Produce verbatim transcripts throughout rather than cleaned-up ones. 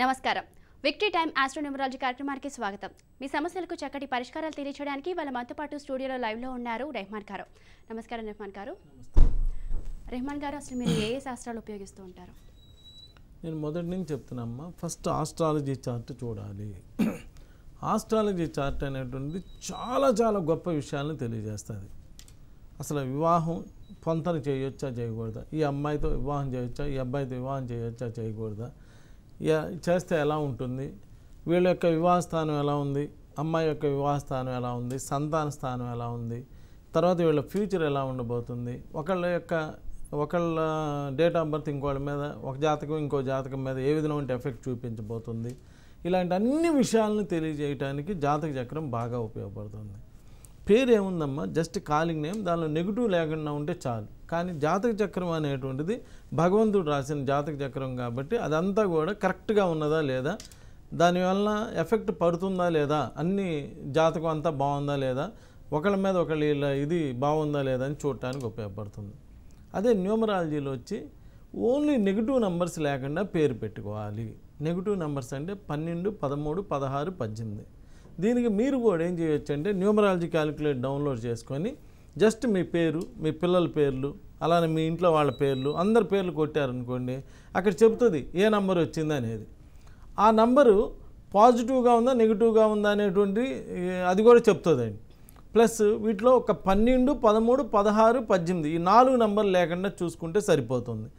నమస్కారం victory time astro numerology కార్యక్రమానికి స్వాగతం మీ సమస్యలకు చక్కటి పరిష్కారాలు తెలియజేయడానికి వాళ్ళ మాతో పాటు స్టూడియోలో లైవ్ లో ఉన్నారు రెహమాన్ గారు నమస్కారం రెహమాన్ గారు నమస్కారం రెహమాన్ గారు అసలు మీరు ఏ శాస్త్రాలు ఉపయోగిస్తూ ఉంటారు నేను మొదటి నుంచి చెప్తున్నానమ్మ ఫస్ట్ ఆస్ట్రాలజీ చార్ట్ చూడాలి ఆస్ట్రాలజీ చార్ట్ అనేది చాలా చాలా గొప్ప విషయాలను తెలియజేస్తుంది అసలు వివాహం పొంతన చేయొచ్చా చేయకూడదా ఈ అమ్మాయితో వివాహం చేయొచ్చా ఈ అబ్బాయితో వివాహం చేయొచ్చా చేయకూడదా యా చేస్తే ఎలా ఉంటుంది వీళ్ళ యొక్క వివాహ స్థానం ఎలా ఉంది అమ్మాయి యొక్క వివాహ స్థానం ఎలా ఉంది సంతాన స్థానం ఎలా ఉంది తర్వాత వీళ్ళ ఫ్యూచర్ ఎలా ఉండబోతుంది ఒకళ్ళ యొక్క ఒకళ్ళ డేట్ ఆఫ్ బర్త్ ఇంకోళ్ళ మీద ఒక జాతకం ఇంకో జాతకం మీద ఏ విధమైన ఎఫెక్ట్ చూపించబోతుంది ఇలాంటి అన్ని విషయాలను తెలియజేయడానికి జాతక చక్రం బాగా ఉపయోగపడుతుంది పేరు ఏముందమ్మా జస్ట్ కాలింగ్ నేమ్ దానిలో నెగిటివ్ లేకుండా ఉంటే చాలు కానీ జాతక చక్రం అనేటువంటిది భగవంతుడు రాసిన జాతక చక్రం కాబట్టి అదంతా కూడా కరెక్ట్గా ఉన్నదా లేదా దానివల్ల ఎఫెక్ట్ పడుతుందా లేదా అన్ని జాతకం అంతా బాగుందా లేదా ఒకళ్ళ మీద ఒకళ్ళు ఇలా ఇది బాగుందా లేదా అని చూడటానికి ఉపయోగపడుతుంది అదే న్యూమరాలజీలో వచ్చి ఓన్లీ నెగిటివ్ నెంబర్స్ లేకుండా పేరు పెట్టుకోవాలి నెగిటివ్ నెంబర్స్ అంటే పన్నెండు పదమూడు పదహారు పద్దెనిమిది దీనికి మీరు కూడా ఏం చేయొచ్చు అంటే న్యూమరాలజీ క్యాలిక్యులేట్ డౌన్లోడ్ చేసుకొని జస్ట్ మీ పేరు మీ పిల్లల పేర్లు అలానే మీ ఇంట్లో వాళ్ళ పేర్లు అందరి పేర్లు కొట్టారనుకోండి అక్కడ చెప్తుంది ఏ నంబర్ వచ్చింది అనేది ఆ నంబరు పాజిటివ్గా ఉందా నెగిటివ్గా ఉందా అనేటువంటి అది కూడా చెప్తుందండి ప్లస్ వీటిలో ఒక పన్నెండు పదమూడు పదహారు పద్దెనిమిది ఈ నాలుగు నంబర్లు లేకుండా చూసుకుంటే సరిపోతుంది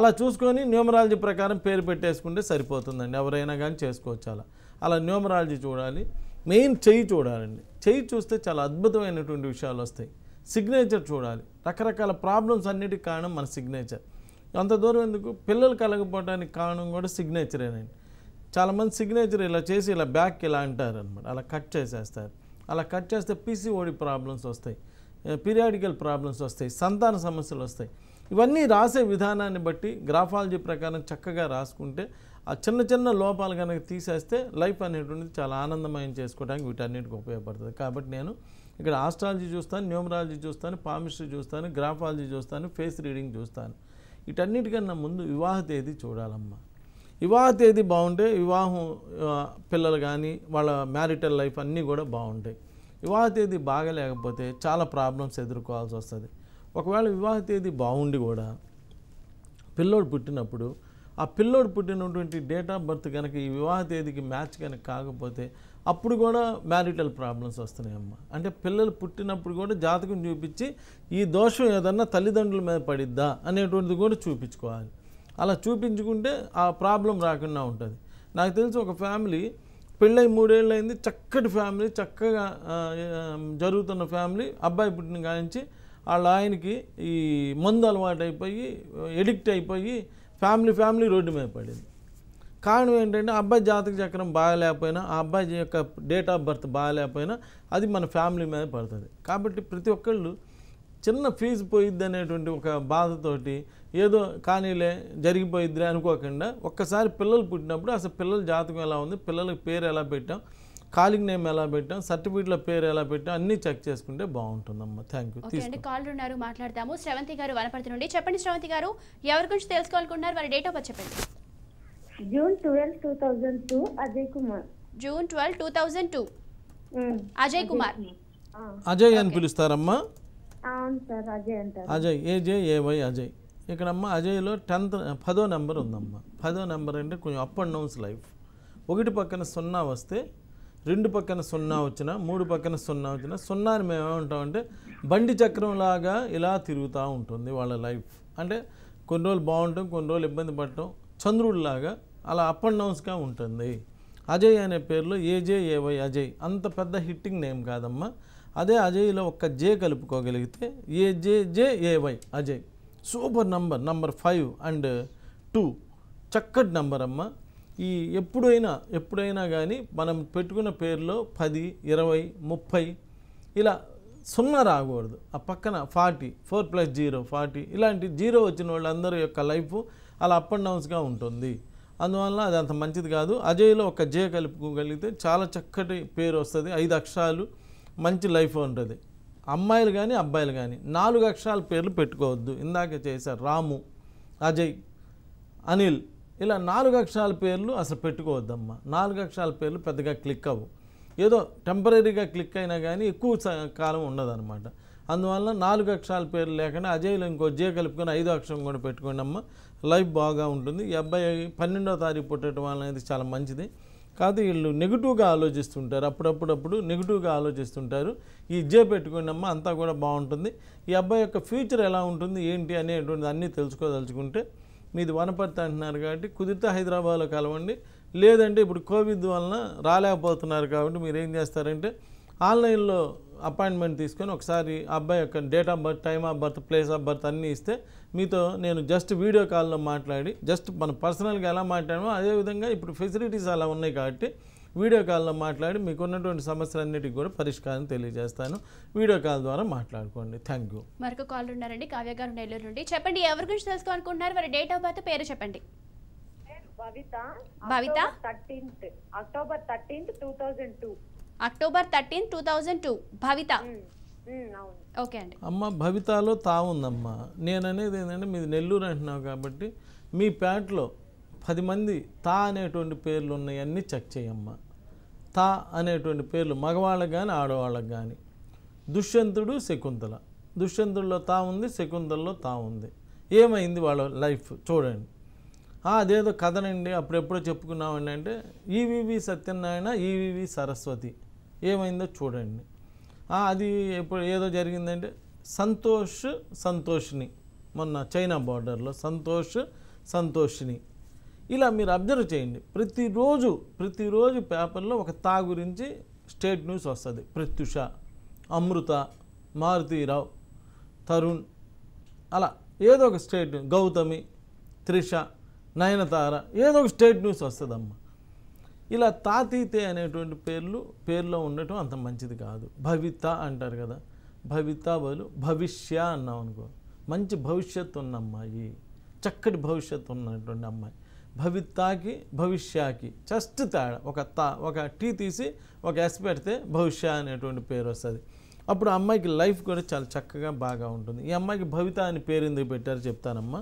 అలా చూసుకొని న్యూమరాలజీ ప్రకారం పేరు పెట్టేసుకుంటే సరిపోతుందండి ఎవరైనా కానీ చేసుకోవచ్చు అలా అలా న్యూమరాలజీ చూడాలి మెయిన్ చెయ్యి చూడాలండి చెయ్యి చూస్తే చాలా అద్భుతమైనటువంటి విషయాలు వస్తాయి సిగ్నేచర్ చూడాలి రకరకాల ప్రాబ్లమ్స్ అన్నిటికి కారణం మన సిగ్నేచర్ అంత దూరం ఎందుకు పిల్లలు కలగపోవడానికి కారణం కూడా సిగ్నేచరేనండి చాలామంది సిగ్నేచర్ ఇలా చేసి ఇలా బ్యాక్ ఇలా అంటారు అనమాట అలా కట్ చేసేస్తారు అలా కట్ చేస్తే పీసీఓడి ప్రాబ్లమ్స్ వస్తాయి పీరియాడికల్ ప్రాబ్లమ్స్ వస్తాయి సంతాన సమస్యలు వస్తాయి ఇవన్నీ రాసే విధానాన్ని బట్టి గ్రాఫాలజీ ప్రకారం చక్కగా రాసుకుంటే ఆ చిన్న చిన్న లోపాలు కనుక తీసేస్తే లైఫ్ అనేటువంటిది చాలా ఆనందమయం చేసుకోవడానికి వీటన్నిటికి ఉపయోగపడుతుంది కాబట్టి నేను ఇక్కడ ఆస్ట్రాలజీ చూస్తాను న్యూమరాలజీ చూస్తాను పామిస్ట్రీ చూస్తాను గ్రాఫాలజీ చూస్తాను ఫేస్ రీడింగ్ చూస్తాను వీటన్నిటికన్నా ముందు వివాహ తేదీ చూడాలమ్మా వివాహ తేదీ బాగుంటే వివాహం పిల్లలు కానీ వాళ్ళ మ్యారిటల్ లైఫ్ అన్నీ కూడా బాగుంటాయి వివాహ తేదీ బాగలేకపోతే చాలా ప్రాబ్లమ్స్ ఎదుర్కోవాల్సి వస్తుంది ఒకవేళ వివాహ తేదీ బాగుండి కూడా పిల్లోడు పుట్టినప్పుడు ఆ పిల్లోడు పుట్టినటువంటి డేట్ ఆఫ్ బర్త్ కనుక ఈ వివాహ తేదీకి మ్యాచ్ కనుక కాకపోతే అప్పుడు కూడా మ్యారిటల్ ప్రాబ్లమ్స్ వస్తున్నాయమ్మ అంటే పిల్లలు పుట్టినప్పుడు కూడా జాతకం చూపించి ఈ దోషం ఏదన్నా తల్లిదండ్రుల మీద పడిద్దా అనేటువంటిది కూడా చూపించుకోవాలి అలా చూపించుకుంటే ఆ ప్రాబ్లం రాకుండా ఉంటుంది నాకు తెలిసి ఒక ఫ్యామిలీ పెళ్ళై మూడేళ్ళు అయింది చక్కటి ఫ్యామిలీ చక్కగా జరుగుతున్న ఫ్యామిలీ అబ్బాయి పుట్టిన కానించి వాళ్ళ ఆయనకి ఈ మందు అలవాటు అయిపోయి ఎడిక్ట్ అయిపోయి ఫ్యామిలీ ఫ్యామిలీ రోడ్డు మీద పడింది కారణం ఏంటంటే అబ్బాయి జాతక చక్రం బాగాలేకపోయినా ఆ అబ్బాయి యొక్క డేట్ ఆఫ్ బర్త్ బాగాలేకపోయినా అది మన ఫ్యామిలీ మీద పడుతుంది కాబట్టి ప్రతి ఒక్కళ్ళు చిన్న ఫీజు పోయిద్ది అనేటువంటి ఒక బాధతోటి ఏదో కానీలే జరిగిపోయిద్దిలే అనుకోకుండా ఒక్కసారి పిల్లలు పుట్టినప్పుడు అసలు పిల్లల జాతకం ఎలా ఉంది పిల్లలకి పేరు ఎలా పెట్టాం కాలింగ్ నేమ్ ఎలా పెట్టాం సర్టిఫికెట్ల పేరు ఎలా పెట్టాం అన్ని చెక్ చేసుకుంటే బాగుంటుందమ్మా థ్యాంక్ యూ ఓకే అండి కాల్ ఉన్నారు మాట్లాడతాము శ్రవంతి గారు వనపర్తి నుండి చెప్పండి శ్రవంతి గారు ఎవరి గురించి తెలుసుకోవాలనుకుంటున్నారు వారి డేట్ ఆఫ్ బర్త్ చెప్పండి June twelve two thousand two Ajay Kumar June twelve two thousand two Ajay Kumar Ajay అని పిలుస్తారమ్మా అవును సార్ అజయ్ అంటారు Ajay A J A Y Ajay ఇక్కడమ్మా అజయ్లో టెన్త్ పదో నెంబర్ ఉందమ్మా పదో నెంబర్ అంటే కొంచెం అప్ అండ్ డౌన్స్ లైఫ్ ఒకటి పక్కన సున్నా వస్తే రెండు పక్కన సున్నా వచ్చినా మూడు పక్కన సున్నా వచ్చినా సున్నాని మేము ఏమంటామంటే బండి చక్రంలాగా ఇలా తిరుగుతూ ఉంటుంది వాళ్ళ లైఫ్ అంటే కొన్ని రోజులు బాగుంటాం కొన్ని రోజులు ఇబ్బంది పడటం చంద్రుడిలాగా అలా అప్ అండ్ డౌన్స్గా ఉంటుంది అజయ్ అనే పేరులో ఏజే ఏవై అజయ్ అంత పెద్ద హిట్టింగ్ నేమ్ కాదమ్మా అదే అజయ్లో ఒక్క జే కలుపుకోగలిగితే A J J A Y Ajay super number number five and two చక్కటి నంబర్ అమ్మ ఈ ఎప్పుడైనా ఎప్పుడైనా కానీ మనం పెట్టుకున్న పేరులో పది ఇరవై ముప్పై ఇలా సున్నా రాకూడదు ఆ పక్కన forty four plus zero forty ఇలాంటి జీరో వచ్చిన వాళ్ళందరి యొక్క లైఫ్ అలా అప్ అండ్ డౌన్స్గా ఉంటుంది అందువల్ల అది అంత మంచిది కాదు అజయ్లో ఒక జే కలుపుకోగలిగితే చాలా చక్కటి పేరు వస్తుంది ఐదు అక్షరాలు మంచి లైఫ్ ఉంటుంది అమ్మాయిలు కానీ అబ్బాయిలు కానీ నాలుగు అక్షరాల పేర్లు పెట్టుకోవద్దు ఇందాక చేశారు రాము అజయ్ అనిల్ ఇలా నాలుగు అక్షరాల పేర్లు అసలు పెట్టుకోవద్దమ్మా. నాలుగు అక్షరాల పేర్లు పెద్దగా క్లిక్ అవ్వు, ఏదో టెంపరీగా క్లిక్ అయినా కానీ ఎక్కువ కాలం ఉండదన్నమాట. అందువల్ల నాలుగు అక్షరాల పేర్లు లేకుండా అజయ్లో ఇంకో జే కలుపుకొని ఐదో అక్షరం కూడా పెట్టుకోండి అమ్మ, లైఫ్ బాగా ఉంటుంది. ఈ అబ్బాయి పన్నెండో తారీఖు పుట్టడం అనేది చాలా మంచిది కాదు. వీళ్ళు నెగిటివ్గా ఆలోచిస్తుంటారు, అప్పుడప్పుడప్పుడు నెగిటివ్గా ఆలోచిస్తుంటారు. ఈ జే పెట్టుకోండి అమ్మ, అంతా కూడా బాగుంటుంది. ఈ అబ్బాయి యొక్క ఫ్యూచర్ ఎలా ఉంటుంది ఏంటి అనేటువంటిది అన్నీ తెలుసుకోదలుచుకుంటే, మీది వనపర్తి అంటున్నారు కాబట్టి కుదిరితే హైదరాబాద్లో కలవండి. లేదంటే ఇప్పుడు కోవిడ్ వలన రాలేకపోతున్నారు కాబట్టి మీరు ఏం చేస్తారంటే ఆన్లైన్లో అపాయింట్మెంట్ తీసుకొని ఒకసారి అబ్బాయి యొక్క date of birth, time of birth, place of birth అన్నీ ఇస్తే మీతో నేను జస్ట్ వీడియో కాల్లో మాట్లాడి, జస్ట్ మన పర్సనల్గా ఎలా మాట్లాడమో అదేవిధంగా ఇప్పుడు ఫెసిలిటీస్ అలా ఉన్నాయి కాబట్టి వీడియో కాల్లో మాట్లాడి మీకున్నటువంటి సమస్యలన్నిటికీ కూడా పరిష్కారం తెలియజేస్తాను. వీడియో కాల్ ద్వారా మాట్లాడుకోండి. Thank you. మరొక కాల్ ఉన్నారండి, కావ్య గారు నెల్లూరు నుండి. చెప్పండి, ఎవరి గురించి తెలుసుకోవాలనుకుంటున్నారు, వారి డేట్ ఆఫ్ బర్త్, పేరు చెప్పండి. October thirteenth two thousand two. October thirteenth two thousand two. Bhavitha. Okay అండి అమ్మ, భవితలో తా ఉందమ్మా. నేను అనేది ఏంటంటే మీది నెల్లూరు అంటున్నావు కాబట్టి మీ ప్యాట్లో పది మంది తా అనేటువంటి పేర్లు ఉన్నాయన్నీ చెక్ చేయమ్మా. తా అనేటువంటి పేర్లు మగవాళ్ళకి కానీ ఆడవాళ్ళకి కానీ. దుష్యంతుడు, శకుంతల. దుష్యంతుడిలో తా ఉంది, శకుంతలలో తా ఉంది. ఏమైంది వాళ్ళ లైఫ్ చూడండి. అదేదో కథనండి, అప్పుడెప్పుడో చెప్పుకున్నామండి. అంటే ఈవివి సత్యనారాయణ, ఈవివి సరస్వతి, ఏమైందో చూడండి. అది ఎప్పుడు ఏదో జరిగిందంటే సంతోష్ సంతోషిని, మొన్న చైనా బార్డర్లో సంతోష్ సంతోషిని. ఇలా మీరు అబ్జర్వ్ చేయండి. ప్రతిరోజు ప్రతిరోజు పేపర్లో ఒక తా గురించి స్టేట్ న్యూస్ వస్తుంది. ప్రత్యుష, అమృత, మారుతీరావు, తరుణ్, అలా ఏదో ఒక స్టేట్, గౌతమి, త్రిష, నయనతార, ఏదో ఒక స్టేట్ న్యూస్ వస్తుందమ్మ. ఇలా తాతీతే అనేటువంటి పేర్లు పేర్లో ఉండటం అంత మంచిది కాదు. భవిత అంటారు కదా, భవిత బదులు భవిష్య అన్నాం అనుకో, మంచి భవిష్యత్తు ఉన్న అమ్మాయి, చక్కటి భవిష్యత్తు ఉన్నటువంటి అమ్మాయి. భవితాకి భవిష్యకి జస్ట్ తేడా, ఒక తా ఒక టీ తీసి ఒక ఎస్ పెడితే భవిష్య అనేటువంటి పేరు వస్తుంది. అప్పుడు అమ్మాయికి లైఫ్ కూడా చాలా చక్కగా బాగా ఉంటుంది. ఈ అమ్మాయికి భవిత అని పేరు ఎందుకు పెట్టారు చెప్తానమ్మా.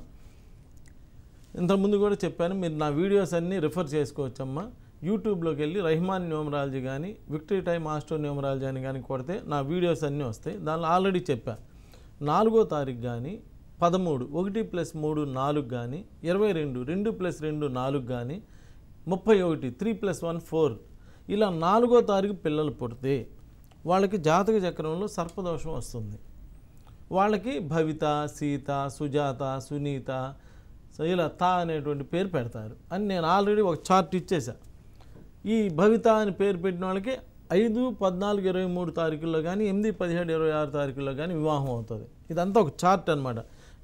ఇంతకుముందు కూడా చెప్పాను, మీరు నా వీడియోస్ అన్నీ రిఫర్ చేసుకోవచ్చమ్మా. యూట్యూబ్లోకి వెళ్ళి రెహమాన్ న్యూమరాలజీ కానీ, విక్టరీ టైమ్ ఆస్ట్రో న్యూమరాలజీ అని కానీ కొడితే నా వీడియోస్ అన్నీ వస్తాయి. దానిలో ఆల్రెడీ చెప్పాను, నాలుగో తారీఖు కానీ, పదమూడు ఒకటి ప్లస్ మూడు నాలుగు కానీ, ఇరవై రెండు రెండు ప్లస్ రెండు నాలుగు కానీ, ముప్పై ఒకటి త్రీ ప్లస్ వన్ ఫోర్, ఇలా నాలుగో తారీఖు పిల్లలు పుడితే వాళ్ళకి జాతక చక్రంలో సర్పదోషం వస్తుంది. వాళ్ళకి భవిత, సీత, సుజాత, సునీత, సో ఇలా తా అనేటువంటి పేరు పెడతారు అని నేను ఆల్రెడీ ఒక చార్ట్ ఇచ్చేసా. ఈ భవిత అని పేరు పెట్టిన వాళ్ళకి ఐదు పద్నాలుగు ఇరవై మూడు తారీఖుల్లో కానీ, ఎనిమిది పదిహేడు ఇరవై ఆరు తారీఖుల్లో కానీ వివాహం అవుతుంది. ఇదంతా ఒక చార్ట్ అనమాట.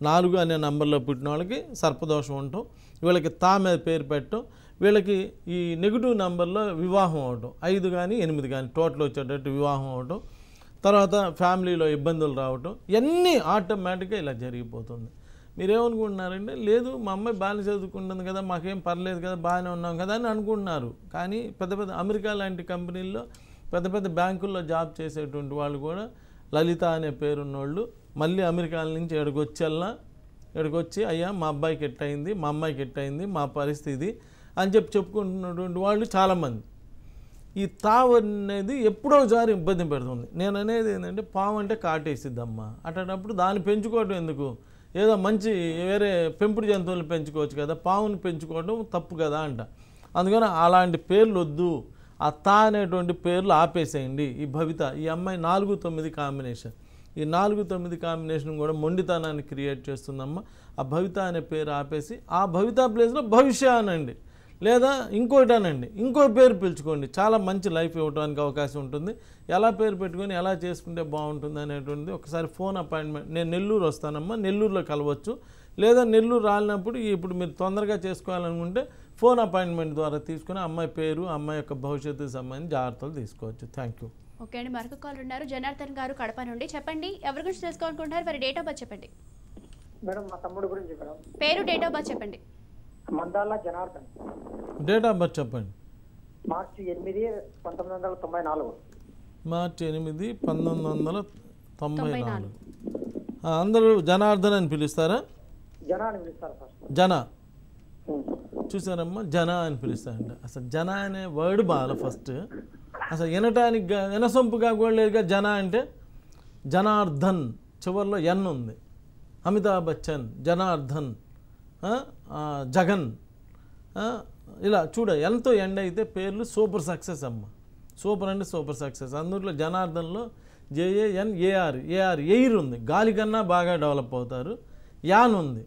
నాలుగు అనే నంబర్లో పుట్టిన వాళ్ళకి సర్పదోషం ఉండటం, వీళ్ళకి తా మీద పేరు పెట్టడం, వీళ్ళకి ఈ నెగిటివ్ నంబర్లో వివాహం అవటం, ఐదు కానీ ఎనిమిది కానీ టోటల్ వచ్చేటట్టు వివాహం అవటం, తర్వాత ఫ్యామిలీలో ఇబ్బందులు రావటం, ఇవన్నీ ఆటోమేటిక్గా ఇలా జరిగిపోతుంది. మీరేమనుకుంటున్నారంటే లేదు మా అమ్మాయి బాగానే చదువుకుంటుంది కదా, మాకేం పర్లేదు కదా, బాగానే ఉన్నాం కదా అని అనుకుంటున్నారు. కానీ పెద్ద పెద్ద అమెరికా లాంటి కంపెనీల్లో, పెద్ద పెద్ద బ్యాంకుల్లో జాబ్ చేసేటువంటి వాళ్ళు కూడా లలిత అనే పేరున్నోళ్ళు మళ్ళీ అమెరికాల నుంచి ఇక్కడికి వచ్చేలా ఇక్కడికి వచ్చి అయ్యా మా అబ్బాయికి ఎట్టయింది, మా అమ్మాయికి ఎట్టయింది, మా పరిస్థితి అని చెప్పి చెప్పుకుంటున్నటువంటి వాళ్ళు చాలామంది. ఈ తావు అనేది ఎప్పుడోసారి ఇబ్బంది పెడుతుంది. నేను అనేది ఏంటంటే పాము అంటే కాటేసిద్దమ్మా, అట్లాంటప్పుడు దాన్ని పెంచుకోవటం ఎందుకు, ఏదో మంచి వేరే పెంపుడు జంతువులను పెంచుకోవచ్చు కదా, పావుని పెంచుకోవడం తప్పు కదా అంట. అందుకని అలాంటి పేర్లు వద్దు, ఆ తా అనేటువంటి పేర్లు ఆపేసేయండి. ఈ భవిత, ఈ అమ్మాయి నాలుగు తొమ్మిది కాంబినేషన్, ఈ నాలుగు తొమ్మిది కాంబినేషన్ కూడా మొండితనాన్ని క్రియేట్ చేస్తుందమ్మ. ఆ భవిత అనే పేరు ఆపేసి ఆ భవిత ప్లేస్లో భవిష్య అనండి, లేదా ఇంకోటనండి, ఇంకో పేరు పిలుచుకోండి. చాలా మంచి లైఫ్ ఇవ్వడానికి అవకాశం ఉంటుంది. ఎలా పేరు పెట్టుకొని ఎలా చేసుకుంటే బాగుంటుంది అనేటువంటిది ఒకసారి ఫోన్ అపాయింట్మెంట్, నేను నెల్లూరు వస్తానమ్మా, నెల్లూరులో కలవచ్చు. లేదా నెల్లూరు రాలినప్పుడు ఇప్పుడు మీరు తొందరగా చేసుకోవాలనుకుంటే ఫోన్ అపాయింట్మెంట్ ద్వారా తీసుకుని అమ్మాయి పేరు, అమ్మాయి యొక్క భవిష్యత్తుకు సంబంధించి జాగ్రత్తలు తీసుకోవచ్చు. Thank you. ఓకే అండి, మరొక కాల్ ఉన్నారు, జనార్దన్ గారు కడప నుండి. చెప్పండి, ఎవరి గురించి తెలుసుకోవాలనుకుంటున్నారు, వారి డేట్ ఆఫ్ బర్త్ చెప్పండి. మేడం మా తమ్ముడు గురించి మేడం. పేరు, డేట్ ఆఫ్ బర్త్ చెప్పండి. Mandala Janardhan. Date of birth చెప్పండి. మార్చి ఎనిమిది పంతొమ్మిది వందల తొంభై నాలుగు మార్చి ఎనిమిది పంతొమ్మిది వందల తొంభై నాలుగు అందరూ జనార్దన్ అని పిలుస్తారా? జనా అని పిలుస్తారు సార్. జనా చూసారమ్మా జన అని పిలుస్తారంట. అసలు జన అనే వర్డ్ బాల ఫస్ట్ అసలు వినటానికి వినసొంపుగా కూడా లేదుగా. జన అంటే జనార్దన్, చివరిలో ఎన్ ఉంది. అమితాబ్ బచ్చన్, జనార్దన్, జగన్, ఇలా చూడ ఎంతో ఎండ్ అయితే పేర్లు సూపర్ సక్సెస్ అమ్మ. సూపర్ అంటే సూపర్ సక్సెస్. అందులో జనార్దన్లో జేఏఎన్ఏఆర్, ఏఆర్ ఎయిర్ ఉంది. గాలి కన్నా బాగా డెవలప్ అవుతారు. యాన్ ఉంది.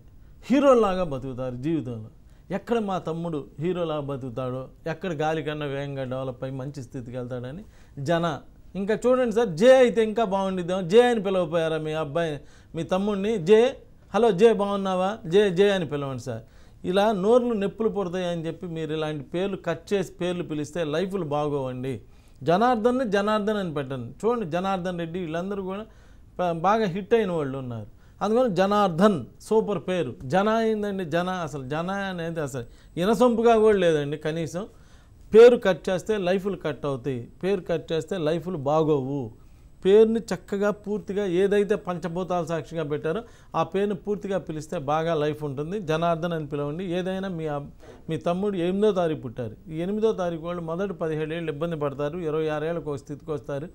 హీరోలాగా బతుకుతారు జీవితంలో. ఎక్కడ మా తమ్ముడు హీరోలాగా బతుకుతాడో, ఎక్కడ గాలి కన్నా వేగంగా డెవలప్ అయ్యి మంచి స్థితికి వెళ్తాడని జన. ఇంకా చూడండి సార్, జే అయితే ఇంకా బాగుండిద్దాం. జే అని పిలవపోయారా మీ అబ్బాయి మీ తమ్ముడిని? జే, హలో జే బాగున్నావా, జే జే అని పిలవండి సార్. ఇలా నోర్లు నొప్పులు పుడతాయని చెప్పి మీరు ఇలాంటి పేర్లు కట్ చేసి పేర్లు పిలిస్తే లైఫ్లు బాగోవండి. జనార్దన్ని జనార్దన్ అని పెట్టండి. చూడండి జనార్దన్ రెడ్డి వీళ్ళందరూ కూడా బాగా హిట్ అయిన వాళ్ళు ఉన్నారు. అందుకని జనార్దన్ సూపర్ పేరు. జన అయిందండి. జన అసలు జన అనేది అసలు ఇనసొంపుగా కూడా లేదండి. కనీసం పేరు కట్ చేస్తే లైఫ్లు కట్ అవుతాయి. పేరు కట్ చేస్తే లైఫ్లు బాగోవు. పేరుని చక్కగా పూర్తిగా ఏదైతే పంచభూతాల సాక్షిగా పెట్టారో ఆ పేరుని పూర్తిగా పిలిస్తే బాగా లైఫ్ ఉంటుంది. జనార్దన్ అని పిలవండి. ఏదైనా మీ మీ తమ్ముడు ఎనిమిదో తారీఖు పుట్టారు. ఈ ఎనిమిదో తారీఖు వాళ్ళు మొదటి పదిహేడు ఏళ్ళు ఇబ్బంది పడతారు. ఇరవై ఆరు ఏళ్ళకు ఒక స్థితికి వస్తారు.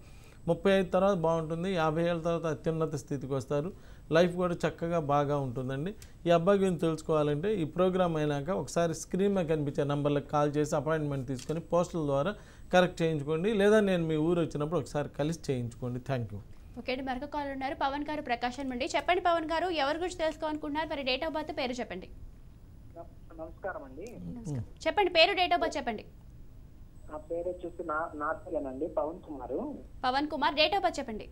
ముప్పై ఐదు తర్వాత బాగుంటుంది. యాభై ఏళ్ళ తర్వాత అత్యున్నత స్థితికి వస్తారు. లైఫ్ కూడా చక్కగా బాగా ఉంటుందండి. ఈ అబ్బాయి గురించి తెలుసుకోవాలంటే ఈ ప్రోగ్రామ్ అయినాక ఒకసారి స్క్రీన్ మీద కనిపించే నెంబర్లకు కాల్ చేసి అపాయింట్మెంట్ తీసుకొని పోస్టుల ద్వారా కరెక్ట్ చేయించుకోండి. లేదా నేను మీ ఊరు వచ్చినప్పుడు ఒకసారి కలిసి చేయించుకోండి. Thank you. ఓకే అండి, మరొక కాల్ ఉన్నారు. పవన్ గారు ప్రకాశం నుండి. చెప్పండి పవన్ గారు, ఎవరి గురించి తెలుసుకోవాలనుకుంటున్నారు? మరి డేట్ ఆఫ్ బర్త్ పేరు చెప్పండి. నమస్కారం అండి. చెప్పండి పేరు, డేట్ ఆఫ్ బర్త్ చెప్పండి. నా పేరు వచ్చేసి north Pavan Kumar. Pavan Kumar, date of birth చెప్పండి.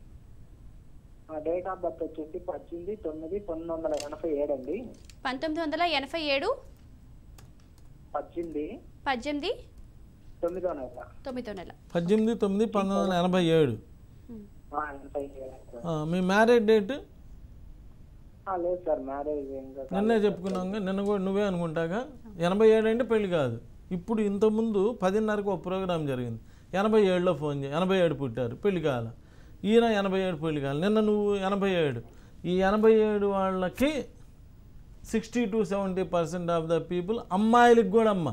డేట్ ఆఫ్ బర్త్ వచ్చేసి పద్దెనిమిది తొమ్మిది పంతొమ్మిది వందల ఎనభై ఏడు అండి. పంతొమ్మిది వందల ఎనభై ఏడు పద్దెనిమిది పద్దెనిమిది తొమ్మిదో నెల తొమ్మిదో నెల పద్దెనిమిది తొమ్మిది పంతొమ్మిది వందల ఎనభై ఏడు మీ మ్యారేజ్ డేట్? లేదు సార్, మ్యారేజ్ నిన్నే చెప్పుకున్నాం. నిన్న కూడా నువ్వే అనుకుంటాగా. ఎనభై ఏడు అంటే పెళ్లి కాదు. ఇప్పుడు ఇంతకుముందు పదిన్నరకు ఒక ప్రోగ్రాం జరిగింది. ఎనభై ఏడులో ఫోన్ చేయి. ఎనభై ఏడు పుట్టారు, పెళ్లి కాల. ఈయన ఎనభై ఏడు పెళ్లి కాల. నిన్న నువ్వు ఎనభై ఏడు. ఈ ఎనభై ఏడు వాళ్ళకి sixty two seventy percent of the people అమ్మాయిలకి కూడా, అమ్మ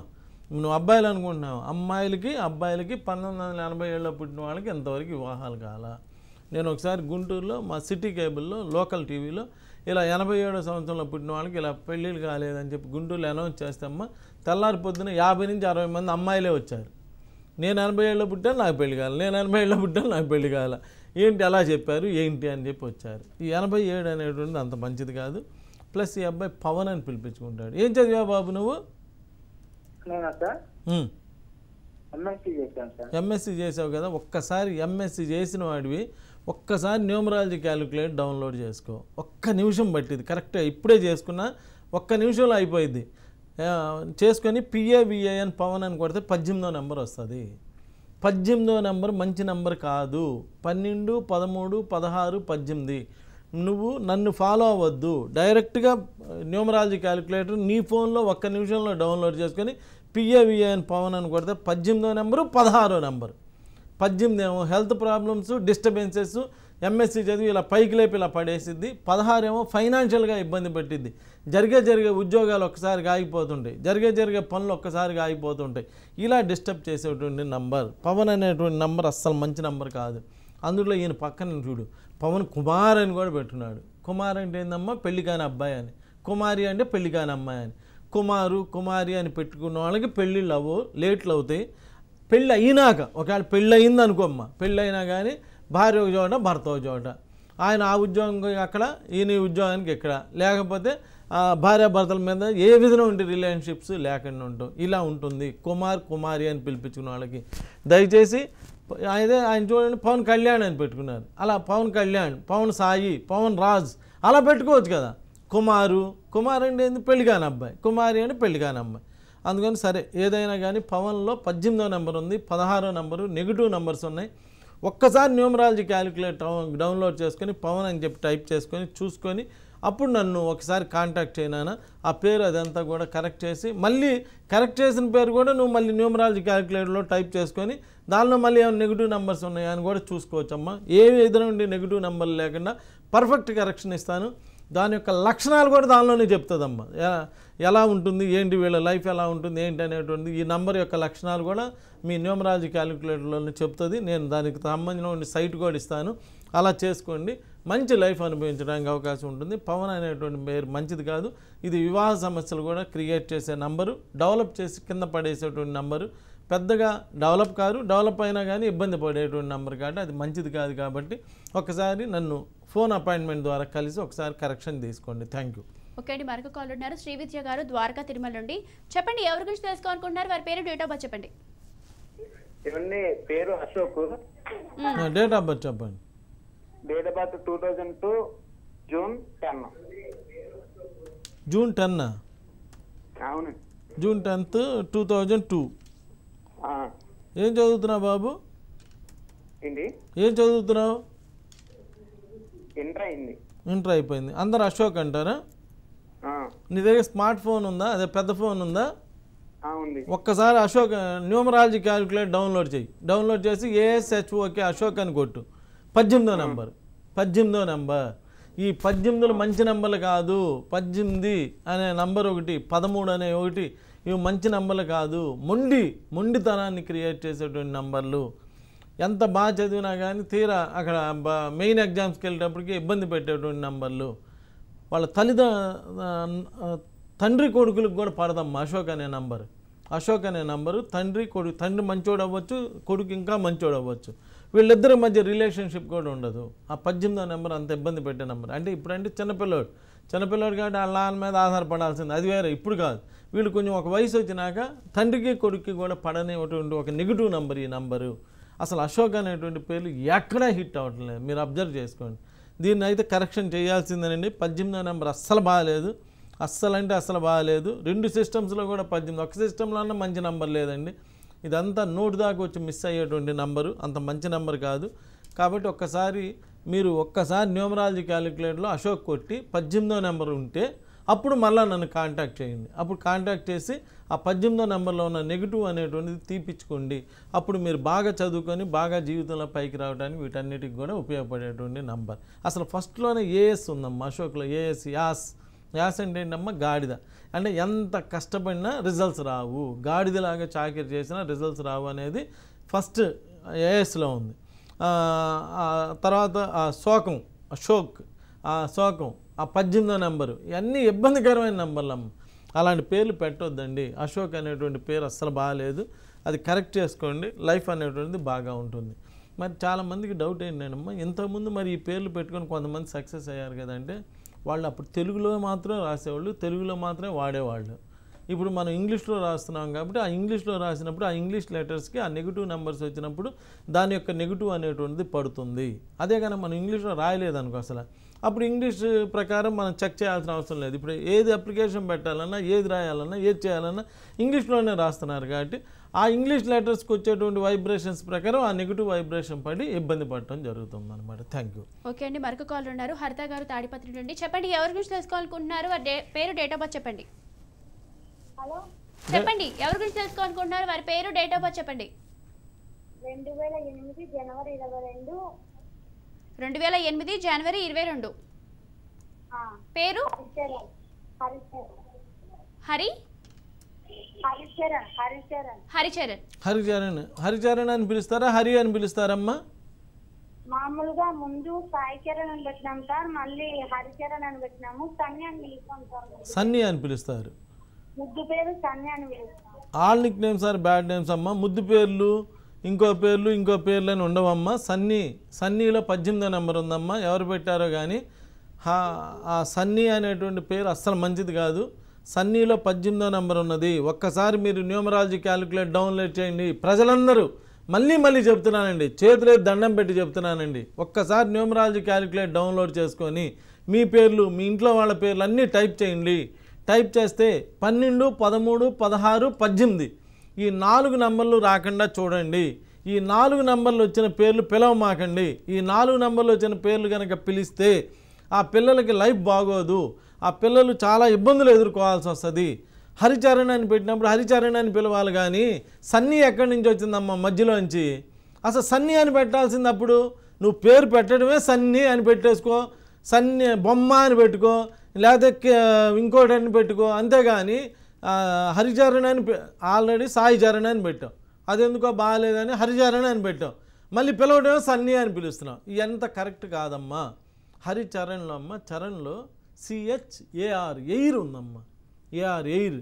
నువ్వు అబ్బాయిలు అనుకుంటున్నావు, అమ్మాయిలకి అబ్బాయిలకి పంతొమ్మిది వందల ఎనభై ఏడులో పుట్టిన వాళ్ళకి ఎంతవరకు వివాహాలు కాల. నేను ఒకసారి గుంటూరులో మా సిటీ కేబుల్లో లోకల్ టీవీలో ఇలా ఎనభై ఏడో సంవత్సరంలో పుట్టిన వాళ్ళకి ఇలా పెళ్ళిళ్ళు కాలేదని చెప్పి గుంటూరులో అనౌన్స్ చేస్తామ్మా. తెల్లారి పొద్దున యాభై నుంచి అరవై మంది అమ్మాయిలే వచ్చారు. నేను ఎనభై ఏళ్ళలో పుట్టాను నాకు పెళ్లి కాల, నేను ఎనభై ఏళ్ళలో పుట్టాను నాకు పెళ్లి కాల, ఏంటి అలా చెప్పారు ఏంటి అని చెప్పి వచ్చారు. ఈ ఎనభై ఏడు అనేటువంటిది అంత మంచిది కాదు. ప్లస్ ఈ అబ్బాయి పవన్ అని పిలిపించుకుంటాడు. ఏం చదివా బాబు నువ్వు? ఎంఎస్సి చేసావు కదా. ఒక్కసారి ఎంఎస్సి చేసిన వాడివి ఒక్కసారి న్యూమరాలజీ క్యాలిక్యులేటర్ డౌన్లోడ్ చేసుకో. ఒక్క నిమిషం పట్టింది. కరెక్ట్గా ఇప్పుడే చేసుకున్నా ఒక్క నిమిషంలో అయిపోయింది. చేసుకొని పిఏవిఏఎన్ పవన్ అని కొడితే పద్దెనిమిదో నెంబర్ వస్తుంది. పద్దెనిమిదో నెంబర్ మంచి నెంబర్ కాదు. పన్నెండు పదమూడు పదహారు పద్దెనిమిది. నువ్వు నన్ను ఫాలో అవ్వద్దు. డైరెక్ట్గా న్యూమరాలజీ క్యాలిక్యులేటర్ నీ ఫోన్లో ఒక్క నిమిషంలో డౌన్లోడ్ చేసుకొని పిఏవిఏఎన్ పవన్ అని కొడితే పద్దెనిమిదో నెంబరు పదహారో నెంబరు. పద్దెనిమిది ఏమో హెల్త్ ప్రాబ్లమ్స్ డిస్టర్బెన్సెస్, ఎంఎస్సీ చదివి ఇలా పైకి లేపి ఇలా పడేసిద్ది. పదహారు ఏమో ఫైనాన్షియల్గా ఇబ్బంది పెట్టిద్ది. జరిగే జరిగే ఉద్యోగాలు ఒక్కసారిగా ఆగిపోతుంటాయి, జరిగే జరిగే పనులు ఒక్కసారిగా ఆగిపోతుంటాయి. ఇలా డిస్టర్బ్ చేసేటువంటి నంబర్ పవన్ అనేటువంటి నంబర్ అస్సలు మంచి నంబర్ కాదు. అందులో ఈయన పక్కన చూడు పవన్ కుమార్ అని కూడా పెట్టున్నాడు. కుమార్ అంటే ఏందమ్మా? పెళ్లి కాని అబ్బాయి అని. కుమారి అంటే పెళ్లి కాని అమ్మాయి అని. కుమారు కుమారి అని పెట్టుకున్న వాళ్ళకి పెళ్ళిళ్ళు అవ్వు, లేట్లు అవుతాయి. పెళ్ళి అయినాక, ఒకవేళ పెళ్ళి అయింది అనుకోమ్మ, పెళ్ళి అయినా కానీ భార్య ఒక చోట భర్త ఒక చోట, ఆయన ఆ ఉద్యోగం అక్కడ ఈయన ఉద్యోగానికి ఇక్కడ, లేకపోతే భార్యాభర్తల మీద ఏ విధంగా రిలేషన్షిప్స్ లేకుండా ఉంటాం. ఇలా ఉంటుంది కుమార్ కుమారి అని పిలిపించుకున్న వాళ్ళకి. దయచేసి అయితే ఆయన చూడండి పవన్ కళ్యాణ్ అని పెట్టుకున్నారు. అలా పవన్ కళ్యాణ్, పవన్ సాయి, పవన్ రాజ్ అలా పెట్టుకోవచ్చు కదా. కుమారు కుమార్ అంటే ఏంది? పెళ్లి కాని అబ్బాయి. కుమారి అంటే పెళ్లి కాని అమ్మాయి. అందుకని సరే ఏదైనా కానీ పవన్లో పద్దెనిమిదో నెంబర్ ఉంది, పదహారో నెంబరు నెగిటివ్ నెంబర్స్ ఉన్నాయి. ఒక్కసారి న్యూమరాలజీ క్యాలిక్యులేటర్ డౌన్లోడ్ చేసుకొని పవన్ అని చెప్పి టైప్ చేసుకొని చూసుకొని అప్పుడు నన్ను ఒకసారి కాంటాక్ట్ చేయనా. ఆ పేరు అదంతా కూడా కరెక్ట్ చేసి, మళ్ళీ కరెక్ట్ చేసిన పేరు కూడా నువ్వు మళ్ళీ న్యూమరాలజీ క్యాలిక్యులేటర్లో టైప్ చేసుకొని దానిలో మళ్ళీ ఏమైనా నెగిటివ్ నెంబర్స్ ఉన్నాయా అని కూడా చూసుకోవచ్చమ్మా. ఏ విధంగా ఉండి నెగిటివ్ నెంబర్లు లేకుండా పర్ఫెక్ట్ కరెక్షన్ ఇస్తాను. దాని యొక్క లక్షణాలు కూడా దానిలోనే చెప్తదమ్మ ఎలా ఉంటుంది ఏంటి వీళ్ళ లైఫ్ ఎలా ఉంటుంది ఏంటి అనేటువంటి ఈ నంబర్ యొక్క లక్షణాలు కూడా మీ న్యూమరాలజీ క్యాలిక్యులేటర్లోనే చెప్తుంది నేను దానికి సంబంధించిన సైట్ కూడా ఇస్తాను అలా చేసుకోండి మంచి లైఫ్ అనుభవించడానికి అవకాశం ఉంటుంది పవన్ అనేటువంటి పేరు మంచిది కాదు ఇది వివాహ సమస్యలు కూడా క్రియేట్ చేసే నంబరు డెవలప్ చేసి కింద పడేసేటువంటి నంబరు పెద్దగా డెవలప్ కాదు డెవలప్ అయినా కానీ ఇబ్బంది పడేటువంటి నంబర్ కాబట్టి అది మంచిది కాదు కాబట్టి ఒకసారి నన్ను ఫోన్ అపాయింట్మెంట్ ద్వారా కలిసి ఒకసారి కరెక్షన్ తీసుకోండి థ్యాంక్ యూ ఓకే అండి మరొక కాల్ ఉన్నారు శ్రీవిద్య గారు ద్వారకా తిరుమల నుండి చెప్పండి ఎవరి గురించి తెలుసుకోవాలనుకుంటున్నారు వారి పేరు డేట్ ఆఫ్ బర్త్ చెప్పండి ఇవన్నీ పేరు అశోక్ డేట్ ఆఫ్ బర్త్ చెప్పండి date of birth two thousand two June ten June ten అవును June tenth two thousand two ఆ ఏం చదువుతున్నావు బాబు ఏంటి ఏం చదువుతున్నావు ఎంటర్ అయింది ఎంటర్ అయిపోయింది అందరూ అశోక్ అంటారా నీ దగ్గర స్మార్ట్ ఫోన్ ఉందా అదే పెద్ద ఫోన్ ఉందా ఒక్కసారి అశోక్ న్యూమరాలజీ క్యాలిక్యులేటర్ డౌన్లోడ్ చేయి డౌన్లోడ్ చేసి ఏఎస్హెచ్ఓకే అశోక్ అని కొట్టు పద్దెనిమిదో నెంబర్ పద్దెనిమిదో నెంబర్ ఈ పద్దెనిమిదిలో మంచి నెంబర్లు కాదు పద్దెనిమిది అనే నంబర్ ఒకటి పదమూడు అనే ఒకటి ఇవి మంచి నంబర్లు కాదు మొండి మొండితనాన్ని క్రియేట్ చేసేటువంటి నంబర్లు ఎంత బాగా చదివినా కానీ తీరా అక్కడ మెయిన్ ఎగ్జామ్స్కి వెళ్ళేటప్పటికి ఇబ్బంది పెట్టేటువంటి నంబర్లు వాళ్ళ తల్లిద తండ్రి కొడుకులకు కూడా పడదమ్మ అశోక్ అనే నంబర్ అశోక్ అనే నంబరు తండ్రి కొడుకు తండ్రి మంచోడు అవ్వచ్చు కొడుకు ఇంకా మంచోడు అవ్వచ్చు వీళ్ళిద్దరి మధ్య రిలేషన్షిప్ కూడా ఉండదు ఆ పద్దెనిమిదో నెంబర్ అంత ఇబ్బంది పెట్టే నెంబర్ అంటే ఇప్పుడంటే చిన్నపిల్లడు చిన్నపిల్లడు కాబట్టి వాళ్ళ నాన్న మీద ఆధారపడాల్సింది అది వేరే ఇప్పుడు కాదు వీళ్ళు కొంచెం ఒక వయసు వచ్చినాక తండ్రికి కొడుక్కి కూడా పడనేటువంటి ఒక నెగిటివ్ నెంబర్ ఈ నెంబరు అసలు అశోక్ అనేటువంటి పేర్లు ఎక్కడా హిట్ అవ్వటం లేదు మీరు అబ్జర్వ్ చేసుకోండి దీన్ని అయితే కరెక్షన్ చేయాల్సిందేనండి పద్దెనిమిదో నెంబర్ అస్సలు బాగాలేదు అస్సలు అంటే అస్సలు బాగాలేదు రెండు సిస్టమ్స్లో కూడా పద్దెనిమిది ఒక సిస్టంలో అన్న మంచి నెంబర్ లేదండి ఇదంతా నోటు దాకా వచ్చి మిస్ అయ్యేటువంటి నెంబరు అంత మంచి నెంబర్ కాదు కాబట్టి ఒక్కసారి మీరు ఒక్కసారి న్యూమరాలజీ క్యాలిక్యులేటర్లో అశోక్ కొట్టి పద్దెనిమిదో నెంబర్ ఉంటే అప్పుడు మళ్ళీ నన్ను కాంటాక్ట్ చేయండి అప్పుడు కాంటాక్ట్ చేసి ఆ పద్దెనిమిదో నెంబర్లో ఉన్న నెగిటివ్ అనేటువంటిది తీపిచ్చుకోండి అప్పుడు మీరు బాగా చదువుకొని బాగా జీవితంలో పైకి రావడానికి వీటన్నిటికి కూడా ఉపయోగపడేటువంటి నెంబర్ అసలు ఫస్ట్లోనే ఏఎస్ ఉందమ్మ అశోక్లో ఏఎస్ యాస్ యాస్ అంటే ఏంటమ్మా గాడిద అంటే ఎంత కష్టపడినా రిజల్ట్స్ రావు గాడిదలాగా చాకరీ చేసినా రిజల్ట్స్ రావు అనేది ఫస్ట్ ఏఎస్లో ఉంది తర్వాత శోకం అశోక్ ఆ శోకం ఆ పద్దెనిమిదో నెంబరు ఇవన్నీ ఇబ్బందికరమైన నెంబర్లు అమ్మ అలాంటి పేర్లు పెట్టొద్దండి అశోక్ అనేటువంటి పేరు అస్సలు బాగాలేదు అది కరెక్ట్ చేసుకోండి లైఫ్ అనేటువంటిది బాగా ఉంటుంది మరి చాలామందికి డౌట్ ఏంటండమ్మా ఇంతకుముందు మరి ఈ పేర్లు పెట్టుకొని కొంతమంది సక్సెస్ అయ్యారు కదంటే వాళ్ళు అప్పుడు తెలుగులో మాత్రమే రాసేవాళ్ళు తెలుగులో మాత్రమే వాడేవాళ్ళు ఇప్పుడు మనం ఇంగ్లీష్లో రాస్తున్నాం కాబట్టి ఆ ఇంగ్లీష్లో రాసినప్పుడు ఆ ఇంగ్లీష్ లెటర్స్కి ఆ నెగిటివ్ నెంబర్స్ వచ్చినప్పుడు దాని యొక్క నెగిటివ్ అనేటువంటిది పడుతుంది అదే కానీ మనం ఇంగ్లీష్లో రాయలేదనుకో అసలు అప్పుడు ఇంగ్లీష్ ప్రకారం మనం చెక్ చేయాల్సిన అవసరం లేదు ఇప్పుడు ఏది అప్లికేషన్ పెట్టాలన్నా ఏది రాయాలన్నా ఏది చేయాలన్నా ఇంగ్లీష్లోనే రాస్తున్నారు కాబట్టి ఆ ఇంగ్లీష్ లెటర్స్కి వచ్చేటువంటి వైబ్రేషన్స్ ప్రకారం ఆ నెగిటివ్ వైబ్రేషన్ పడి ఇబ్బంది పడటం జరుగుతుంది అనమాట థ్యాంక్ యూ ఓకే అండి మరొక కాల్ ఉన్నారు హరిత గారు తాడిపత్రి నుండి చెప్పండి ఎవరి గురించి తెలుసుకోవాలనుకుంటున్నారు పేరు డేట్ ఆఫ్ బర్త్ చెప్పండి హలో చెప్పండి ఎవరి గురించి తెలుసుకోవాలనుకుంటున్నారు వారి పేరు డేట్ ఆఫ్ బర్త్ చెప్పండి రెండు వేల ఎనిమిది జనవరి ఇరవై రెండు రెండు వేల ఎనిమిది జనవరి ఇరవై రెండు ఆ పేరు హరి హరిచరణ్ హరిచరణ్ హరిచరణ్ హరిచరణ్ హరిచరణ్ అని పిలుస్తారా హరి అని పిలుస్తారమ్మా మామూలుగా ముందు సాయిచరణ్ అని పెట్టినాం సార్ మళ్ళీ హరిచరణ్ అని పెట్టినాము సన్ని అని పిలుస్తాం సన్ని అని పిలుస్తారు ముద్దు పేరు సన్ని అని పిలుస్తారు all Nick names are bad names అమ్మ ముద్దు పేర్లు ఇంకో పేర్లు ఇంకో పేర్లు అని ఉండవమ్మ సన్నీ సన్నీలో పద్దెనిమిదో నెంబర్ ఉందమ్మా ఎవరు పెట్టారో కానీ ఆ సన్నీ అనేటువంటి పేరు అస్సలు మంచిది కాదు సన్నీలో పద్దెనిమిదో నెంబర్ ఉన్నది ఒక్కసారి మీరు న్యూమరాలజీ క్యాలిక్యులేటర్ డౌన్లోడ్ చేయండి ప్రజలందరూ మళ్ళీ మళ్ళీ చెప్తున్నానండి చేతులే దండం పెట్టి చెప్తున్నానండి ఒక్కసారి న్యూమరాలజీ క్యాలిక్యులేటర్ డౌన్లోడ్ చేసుకొని మీ పేర్లు మీ ఇంట్లో వాళ్ళ పేర్లు అన్నీ టైప్ చేయండి టైప్ చేస్తే పన్నెండు పదమూడు పదహారు పద్దెనిమిది ఈ నాలుగు నంబర్లు రాకుండా చూడండి ఈ నాలుగు నంబర్లు వచ్చిన పేర్లు పిలవమాకండి ఈ నాలుగు నంబర్లు వచ్చిన పేర్లు కనుక పిలిస్తే ఆ పిల్లలకి లైఫ్ బాగోదు ఆ పిల్లలు చాలా ఇబ్బందులు ఎదుర్కోవాల్సి వస్తుంది హరిచరణ్ అని పెట్టినప్పుడు హరిచరణ్ అని పిలవాలి కానీ సన్నీ ఎక్కడి నుంచి వచ్చిందమ్మ మధ్యలోంచి అసలు సన్నీ అని పెట్టాల్సింది అప్పుడు నువ్వు పేరు పెట్టడమే సన్నీ అని పెట్టేసుకో సన్న బొమ్మ అని పెట్టుకో లేదంటే ఇంకోటి అని పెట్టుకో అంతేగాని హరిజరణ అని ఆల్రెడీ సాయి జరణ అని పెట్టాం అదెందుకో బాలేదని హరిజరణ అని పెట్టాం మళ్ళీ పిలవడం సన్ని అని పిలుస్తున్నాం ఇదంతా కరెక్ట్ కాదమ్మా హరిచరణలో అమ్మ చరణలో సిహెచ్ ఏఆర్ ఎయిర్ ఉందమ్మ ఏఆర్ ఎయిర్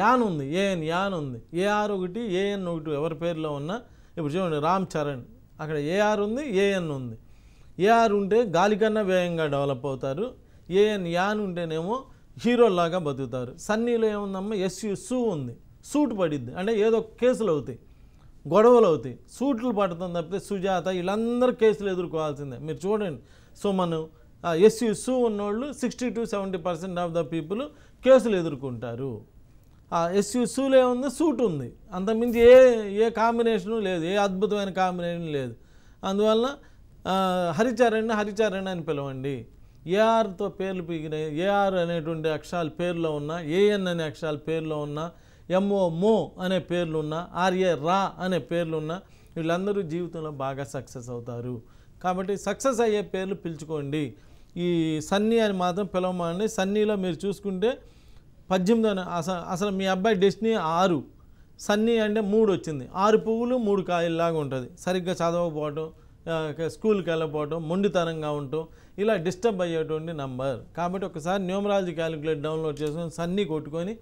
యాన్ ఉంది ఏఎన్ యాన్ ఉంది ఏఆర్ ఒకటి ఏఎన్ ఒకటి ఎవరి పేరులో ఉన్నా ఇప్పుడు చూడండి రామ్ చరణ్ అక్కడ ఏఆర్ ఉంది ఏఎన్ ఉంది ఏఆర్ ఉంటే గాలి కన్నా వేగంగా డెవలప్ అవుతారు ఏఎన్ యాన్ ఉంటేనేమో హీరోలాగా బతుకుతారు సన్నీలో ఏముందమ్మా ఎస్యూ సూ ఉంది సూట్ పడిద్ది అంటే ఏదో కేసులు అవుతాయి గొడవలు అవుతాయి సూట్లు పడుతుంది తప్పితే సుజాత వీళ్ళందరూ కేసులు ఎదుర్కోవాల్సిందే మీరు చూడండి సో మనం ఎస్యూ సూ ఉన్నోళ్ళు sixty two seventy percent of the people కేసులు ఎదుర్కొంటారు ఎస్యూ సూలే ఉంది సూట్ ఉంది అంతకుమించి ఏ ఏ కాంబినేషను లేదు ఏ అద్భుతమైన కాంబినేషన్ లేదు అందువల్ల హరిచరణ్ హరిచరణ్ అని పిలవండి ఏఆర్తో పేర్లు పీకిన ఏఆర్ అనేటువంటి అక్షరాలు పేర్లో ఉన్న ఏఎన్ అనే అక్షరాలు పేర్లో ఉన్న ఎంఓ మో అనే పేర్లు ఉన్న ఆర్ఏ రా అనే పేర్లు ఉన్న వీళ్ళందరూ జీవితంలో బాగా సక్సెస్ అవుతారు కాబట్టి సక్సెస్ అయ్యే పేర్లు పిలుచుకోండి ఈ సన్నీ అని మాత్రం పిలవమండి సన్నీలో మీరు చూసుకుంటే పద్దెనిమిది అసలు అసలు మీ అబ్బాయి డెస్టినీ ఆరు సన్నీ అంటే మూడు వచ్చింది ఆరు పువ్వులు మూడు కాయల్లాగా ఉంటుంది సరిగ్గా చదవకపోవటం స్కూల్కి వెళ్ళకపోవటం మొండితనంగా ఉండటం ఇలా డిస్టర్బ్ అయ్యేటువంటి నంబర్ కాబట్టి ఒకసారి న్యూమరాలజీ క్యాలిక్యులేట్ డౌన్లోడ్ చేసుకొని సన్నీ కొట్టుకొని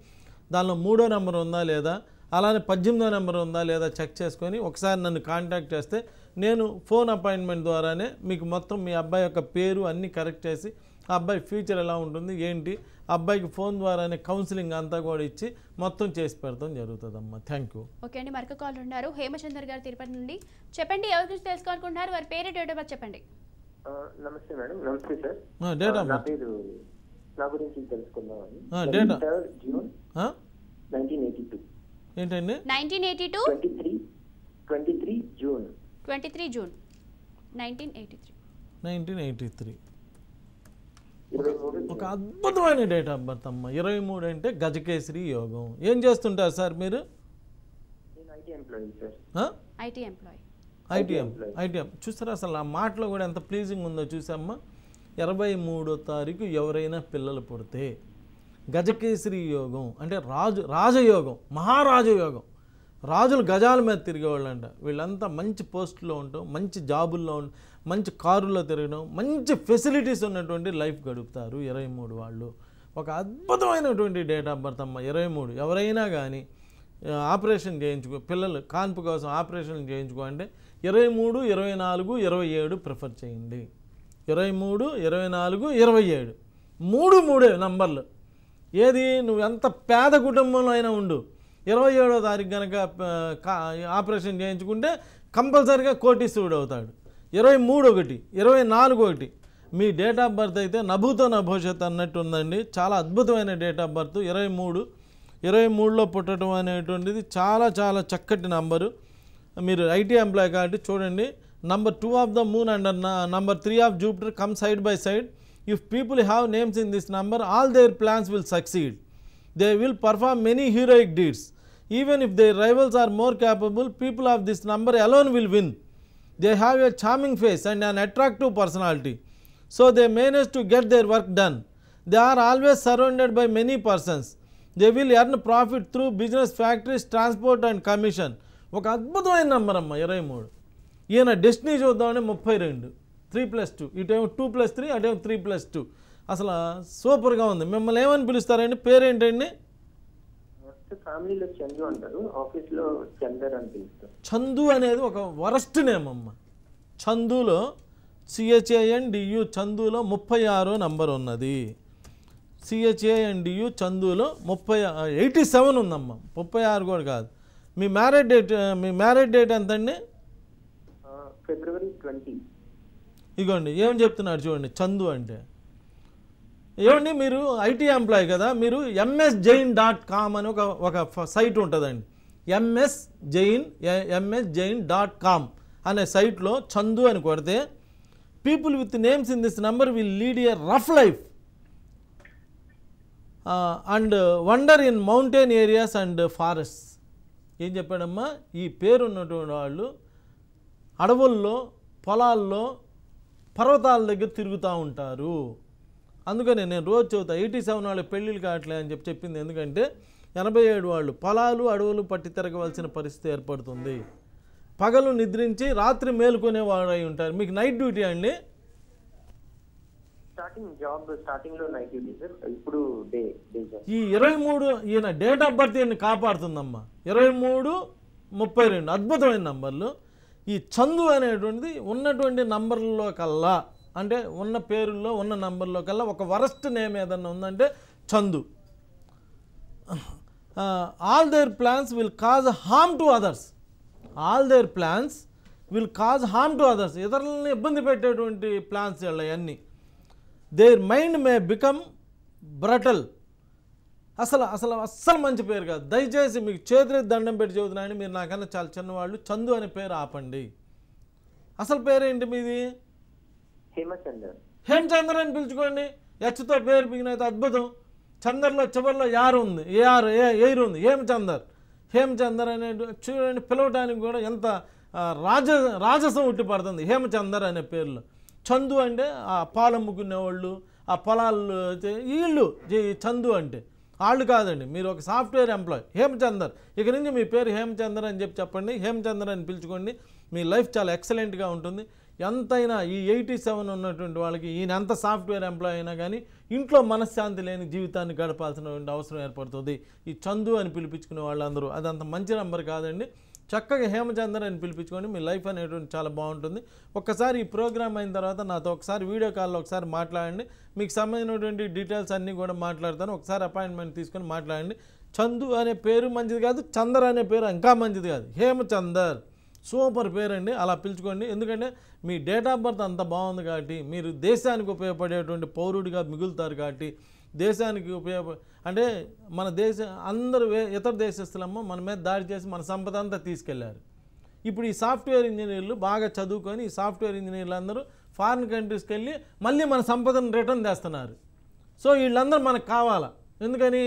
దానిలో మూడో నెంబర్ ఉందా లేదా అలానే పద్దెనిమిదో నెంబర్ ఉందా లేదా చెక్ చేసుకొని ఒకసారి నన్ను కాంటాక్ట్ చేస్తే నేను ఫోన్ అపాయింట్మెంట్ ద్వారానే మీకు మొత్తం మీ అబ్బాయి యొక్క పేరు అన్నీ కరెక్ట్ చేసి ఆ అబ్బాయి ఫ్యూచర్ ఎలా ఉంటుంది ఏంటి అబ్బాయికి ఫోన్ ద్వారానే కౌన్సిలింగ్ అంతా కూడా ఇచ్చి మొత్తం చేసి పెడతాం జరుగుతుందమ్మా థ్యాంక్ యూ ఓకే అండి మరొక కాల్ ఉన్నారు హేమచంద్ర గారు తిరుపతి నుండి చెప్పండి ఎవరి గురించి తెలుసుకోవాలనుకుంటున్నారు వారి పేరు డేట్ ఆఫ్ బర్త్ చెప్పండి నమస్తే మేడం నమస్తే సార్ డేట్ ఆఫ్ బర్త్ పేరు నా గురించి తెలుసుకుందామని date of June nineteen eighty two ఏంటండి nineteen eighty two twenty three June twenty three June nineteen eighty three ఒక అద్భుతమైన డేట్ ఆఫ్ బర్త్ అమ్మ ఇరవై మూడు అంటే గజకేసరి యోగం ఏం చేస్తుంటారు సార్ మీరు ఐటీఎం ఐటీఎం చూసారా అసలు ఆ మాటలో కూడా ఎంత ప్లీజింగ్ ఉందో చూసామ్మా ఇరవై మూడో తారీఖు ఎవరైనా పిల్లలు పుడితే గజకేసరి యోగం అంటే రాజు రాజయోగం మహారాజయోగం రాజులు గజాల మీద తిరిగేవాళ్ళు అంట వీళ్ళంతా మంచి పోస్టుల్లో ఉంటాం మంచి జాబుల్లో ఉంట మంచి కారుల్లో తిరగడం మంచి ఫెసిలిటీస్ ఉన్నటువంటి లైఫ్ గడుపుతారు ఇరవై మూడు వాళ్ళు ఒక అద్భుతమైనటువంటి డేట్ ఆఫ్ బర్త్ అమ్మ ఇరవై మూడు ఎవరైనా కానీ ఆపరేషన్ చేయించుకో పిల్లలు కాన్పు కోసం ఆపరేషన్ చేయించుకో అంటే ఇరవై మూడు ఇరవై నాలుగు ఇరవై ఏడు ప్రిఫర్ చేయండి ఇరవై మూడు ఇరవై నాలుగు ఇరవై ఏడు మూడు మూడే నంబర్లు ఏది నువ్వు ఎంత పేద కుటుంబంలో అయినా ఉండు ఇరవై ఏడో తారీఖు కనుక ఆపరేషన్ చేయించుకుంటే కంపల్సరీగా కోటీశ్వరుడు అవుతాడు ఇరవై మూడు ఒకటి ఇరవై నాలుగు ఒకటి మీ డేట్ ఆఫ్ బర్త్ అయితే నభూతో నభవిష్యత్ అన్నట్టు ఉందండి చాలా అద్భుతమైన డేట్ ఆఫ్ బర్త్ ఇరవై మూడు ఇరవై మూడులో పుట్టడం అనేటువంటిది చాలా చాలా చక్కటి నంబరు మీరు ఐటీ ఎంప్లాయ్ కాబట్టి చూడండి number two of the moon and number three of Jupiter come side by side if people have names in this number all their plans will succeed they will perform many heroic deeds even if their rivals are more capable people of this number alone will win they have a charming face and an attractive personality so they manage to get their work done they are always surrounded by many persons they will earn profit through business factories transport and commission oka adbhutamaina number amma ఇరవై మూడు ena destiny chodane ముప్పై రెండు three plus two itemo two plus three atemo three plus two asala super ga undi memmale emani pilustarandi pere entandi ఫ్యామిలీలో చందు అంటారు ఆఫీస్లో చందర్ అని పిలుస్తారు చందు అనేది ఒక వరస్ట్ నేమ్ అమ్మ చందులో సిహెచ్ఏఎన్డియు చందులో ముప్పై ఆరో నంబర్ ఉన్నది సిహెచ్ఏఎన్డియు చందులో ముప్పై ఎయిటీ సెవెన్ ఉందమ్మ ముప్పై ఆరు కూడా కాదు మీ మ్యారేజ్ డేట్ మీ మ్యారేజ్ డేట్ ఎంతండి ఫిబ్రవరి ట్వంటీ ఇగోండి ఏం చెప్తున్నారు చూడండి చందు అంటే ఏమండి మీరు ఐటీ ఎంప్లాయ్ కదా మీరు ఎంఎస్ జైన్ డాట్ కామ్ అని ఒక ఒక సైట్ ఉంటుందండి MS Jain MS Jain dot com అనే సైట్లో చందు అని కొడితే people with names in this number will lead a rough life and wander in mountain areas and forest ఏం చెప్పాడమ్మా ఈ పేరు ఉన్నటువంటి వాళ్ళు అడవుల్లో పొలాల్లో పర్వతాల దగ్గర తిరుగుతా ఉంటారు అందుకనే నేను రోజు చెప్తా ఎనభై ఏడు వాళ్ళ పెళ్ళిళ్ళు కావట్లే అని చెప్పి చెప్పింది ఎందుకంటే ఎనభై ఏడు వాళ్ళు పొలాలు అడవులు పట్టి తిరగవలసిన పరిస్థితి ఏర్పడుతుంది పగలు నిద్రించి రాత్రి మేలుకొనే వారై ఉంటారు మీకు నైట్ డ్యూటీ అండి స్టార్టింగ్ జాబ్ స్టార్టింగ్ లో నైట్ డ్యూటీ సార్ ఇప్పుడు డే డే జాబ్ ఈ ఇరవై మూడు ఈన డేట్ ఆఫ్ బర్త్ ని కాపాడుతుందమ్మ ఇరవై మూడు ముప్పై రెండు అద్భుతమైన నంబర్లు ఈ చందు అనేటువంటిది ఉన్నటువంటి నంబర్లలో కల్లా అంటే ఉన్న పేరుల్లో ఉన్న నంబర్లో కల్లా ఒక వరస్ట్ నేమ్ ఏదన్నా ఉందంటే Chandu all their plans will cause harm to others all their plans will cause harm to others ఇతరులని ఇబ్బంది పెట్టేటువంటి ప్లాన్స్ అవన్నీ their mind may become brutal అసలు అసలు అస్సలు మంచి పేరు కాదు దయచేసి మీకు చేతులెత్తి దండం పెట్టి చదువుతున్నాయని మీరు నాకన్నా చాలా చిన్నవాళ్ళు చందు అనే పేరు ఆపండి అసలు పేరేంటి మీది హేమచంద్ర హేమచంద్ర అని పిలుచుకోండి హెచ్తో పేరు బిగినైతే అద్భుతం చంద్రలో చివరిలో యారు ఉంది ఏ ఆరు ఏ ఎయిర్ ఉంది హేమచందర్ హేమచందర్ అనే చూడండి పిలవడానికి కూడా ఎంత రాజ రాజసం ఉట్టి పడుతుంది హేమచందర్ అనే పేర్లు చందు అంటే ఆ పాలమ్ముకునేవాళ్ళు ఆ పొలాలు వీళ్ళు చందు అంటే వాళ్ళు కాదండి మీరు ఒక సాఫ్ట్వేర్ ఎంప్లాయ్ హేమచందర్ ఇక నుంచి మీ పేరు హేమచందర్ అని చెప్పి చెప్పండి హేమచందర్ అని పిలుచుకోండి మీ లైఫ్ చాలా ఎక్సలెంట్గా ఉంటుంది ఎంతైనా ఈ ఎయిటీ సెవెన్ ఉన్నటువంటి వాళ్ళకి ఈయన ఎంత సాఫ్ట్వేర్ ఎంప్లాయ్ అయినా కానీ ఇంట్లో మనశ్శాంతి లేని జీవితాన్ని గడపాల్సినటువంటి అవసరం ఏర్పడుతుంది ఈ చందు అని పిలిపించుకునే వాళ్ళందరూ అది అంత మంచి నెంబర్ కాదండి చక్కగా హేమచంద్ర అని పిలిపించుకోండి మీ లైఫ్ అనేటువంటి చాలా బాగుంటుంది ఒక్కసారి ఈ ప్రోగ్రామ్ అయిన తర్వాత నాతో ఒకసారి వీడియో కాల్లో ఒకసారి మాట్లాడండి మీకు సంబంధించినటువంటి డీటెయిల్స్ అన్నీ కూడా మాట్లాడతాను ఒకసారి అపాయింట్మెంట్ తీసుకొని మాట్లాడండి చందు అనే పేరు మంచిది కాదు చందర్ అనే పేరు ఇంకా మంచిది కాదు హేమచందర్ సూపర్ పేరండి అలా పిలుచుకోండి ఎందుకంటే మీ డేట్ ఆఫ్ బర్త్ అంత బాగుంది కాబట్టి మీరు దేశానికి ఉపయోగపడేటువంటి పౌరుడిగా మిగులుతారు కాబట్టి దేశానికి ఉపయోగ అంటే మన దేశ అందరూ ఇతర దేశస్తులమ్మ మన మీద దాడి చేసి మన సంపద అంతా తీసుకెళ్లారు ఇప్పుడు ఈ సాఫ్ట్వేర్ ఇంజనీర్లు బాగా చదువుకొని ఈ సాఫ్ట్వేర్ ఇంజనీర్లు అందరూ ఫారిన్ కంట్రీస్కి వెళ్ళి మళ్ళీ మన సంపదను రిటర్న్ చేస్తున్నారు సో వీళ్ళందరూ మనకు కావాలా ఎందుకని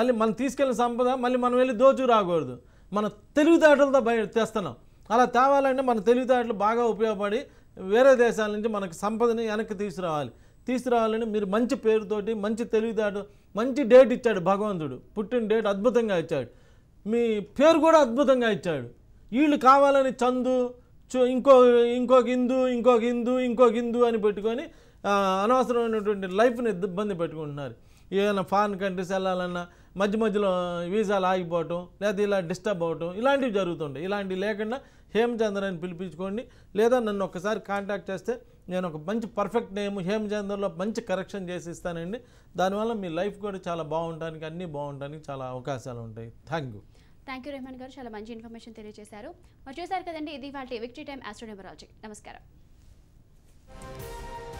మళ్ళీ మనం తీసుకెళ్ళిన సంపద మళ్ళీ మనం వెళ్ళి దోచు రాకూడదు మన తెలివితేటలతో బయట తెస్తున్నాం అలా తేవాలంటే మన తెలివితేటలు బాగా ఉపయోగపడి వేరే దేశాల నుంచి మనకు సంపదని వెనక్కి తీసుకురావాలి తీసుకురావాలని మీరు మంచి పేరుతోటి మంచి తెలివితేటలు మంచి డేట్ ఇచ్చాడు భగవంతుడు పుట్టిన డేట్ అద్భుతంగా ఇచ్చాడు మీ పేరు కూడా అద్భుతంగా ఇచ్చాడు వీళ్ళు కావాలని చందు ఇంకో ఇంకొక హిందూ ఇంకొక హిందూ ఇంకొక హిందూ అని పెట్టుకొని అనవసరమైనటువంటి లైఫ్ని ఇబ్బంది పెట్టుకుంటున్నారు ఏదైనా ఫారిన్ కంట్రీస్ వెళ్ళాలన్నా మధ్య మధ్యలో వీసాలు ఆగిపోవటం లేదా ఇలా డిస్టర్బ్ అవటం ఇలాంటివి జరుగుతుంటాయి ఇలాంటివి లేకుండా హేమచంద్ర అని పిలిపించుకోండి లేదా నన్ను ఒకసారి కాంటాక్ట్ చేస్తే నేను ఒక మంచి పర్ఫెక్ట్ నేమ్ హేమచంద్రలో మంచి కరెక్షన్ చేసి ఇస్తానండి దానివల్ల మీ లైఫ్ కూడా చాలా బాగుండడానికి అన్నీ బాగుండడానికి చాలా అవకాశాలు ఉంటాయి thank you thank you Rahman గారు చాలా మంచి ఇన్ఫర్మేషన్ తెలియజేశారు వచ్చేసారు కదండి ఇది వాళ్ళ విక్టరీ టైం ఆస్ట్రోనమరాలజీ నమస్కారం